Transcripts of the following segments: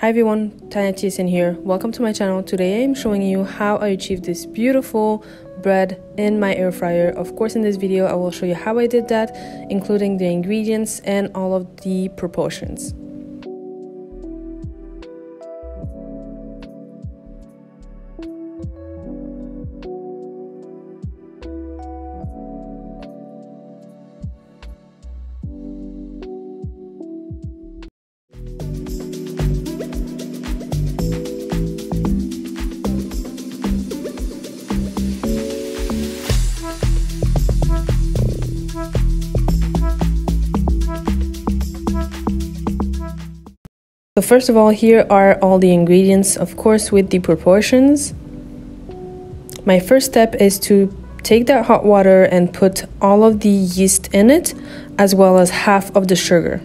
Hi everyone, Tanya Tsn here. Welcome to my channel. Today I'm showing you how I achieved this beautiful bread in my air fryer. Of course, in this video I will show you how I did that, including the ingredients and all of the proportions. So first of all, here are all the ingredients, of course, with the proportions. My first step is to take that hot water and put all of the yeast in it, as well as half of the sugar.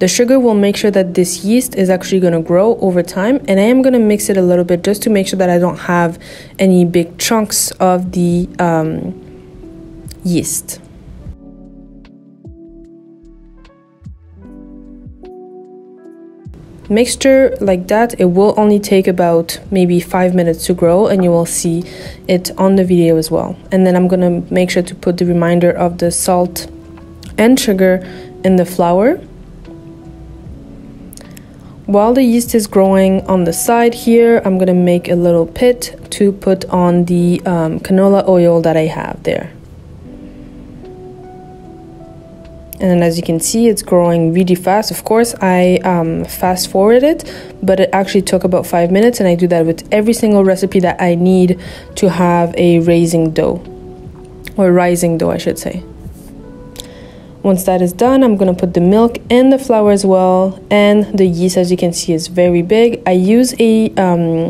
The sugar will make sure that this yeast is actually going to grow over time, and I am going to mix it a little bit just to make sure that I don't have any big chunks of the yeast. Mixture like that, it will only take about maybe 5 minutes to grow, and you will see it on the video as well. And then I'm gonna make sure to put the remainder of the salt and sugar in the flour. While the yeast is growing on the side here, I'm gonna make a little pit to put on the canola oil that I have there. And then as you can see, it's growing really fast. Of course, I fast forwarded it, but it actually took about 5 minutes, and I do that with every single recipe that I need to have a rising dough, I should say. Once that is done, I'm gonna put the milk and the flour as well, and the yeast, as you can see, is very big. I use a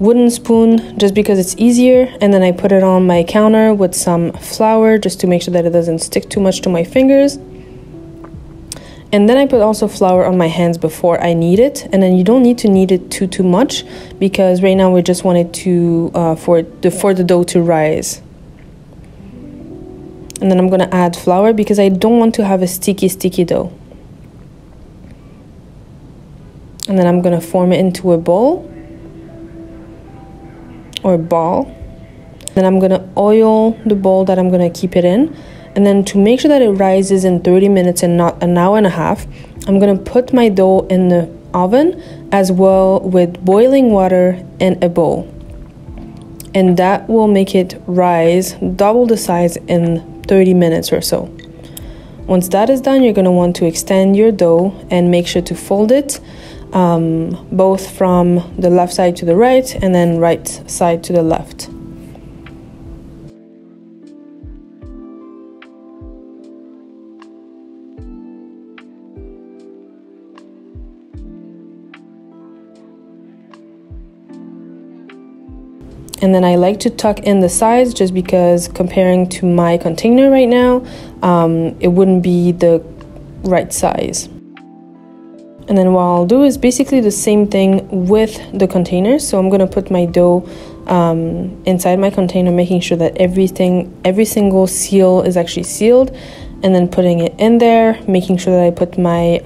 wooden spoon just because it's easier, and then I put it on my counter with some flour just to make sure that it doesn't stick too much to my fingers. And then I put also flour on my hands before I knead it, and then you don't need to knead it too much, because right now we just want it to for the dough to rise. And then I'm gonna add flour because I don't want to have a sticky dough. And then I'm gonna form it into a bowl or ball. Then I'm gonna oil the bowl that I'm gonna keep it in, and then to make sure that it rises in 30 minutes and not an hour and a half, I'm gonna put my dough in the oven as well with boiling water in a bowl, and that will make it rise double the size in 30 minutes or so. Once that is done, you're gonna want to extend your dough and make sure to fold it both from the left side to the right, and then right side to the left. And then I like to tuck in the sides just because, comparing to my container right now, it wouldn't be the right size. And then what I'll do is basically the same thing with the container. So I'm gonna put my dough inside my container, making sure that every single seal is actually sealed, and then putting it in there, making sure that I put my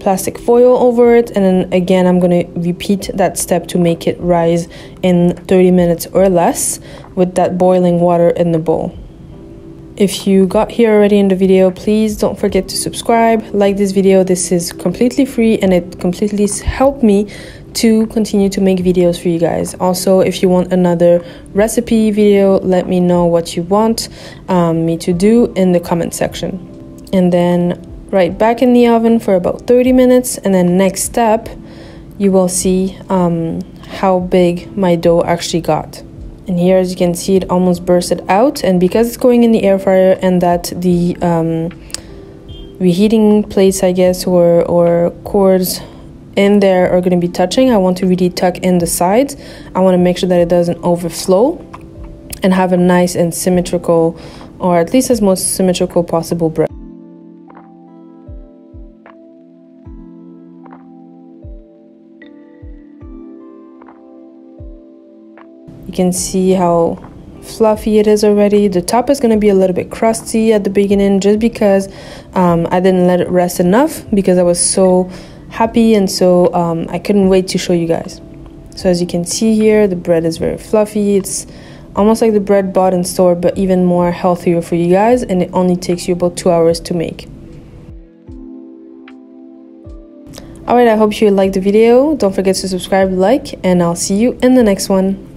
plastic foil over it. And then again, I'm gonna repeat that step to make it rise in 30 minutes or less with that boiling water in the bowl. If you got here already in the video, please don't forget to subscribe, like this video. This is completely free, and it completely helped me to continue to make videos for you guys. Also, if you want another recipe video, let me know what you want me to do in the comment section. And then right back in the oven for about 30 minutes, and then next step, you will see how big my dough actually got. And here, as you can see, it almost bursted out, and because it's going in the air fryer and that the reheating plates, I guess, or cords in there are going to be touching, I want to really tuck in the sides. I want to make sure that it doesn't overflow and have a nice and symmetrical, or at least as most symmetrical possible, bread. You can see how fluffy it is already. The top is going to be a little bit crusty at the beginning just because I didn't let it rest enough, because I was so happy and so I couldn't wait to show you guys. So as you can see here, the bread is very fluffy. It's almost like the bread bought in store, but even more healthier for you guys, and it only takes you about 2 hours to make. Alright, I hope you liked the video. Don't forget to subscribe, like, and I'll see you in the next one.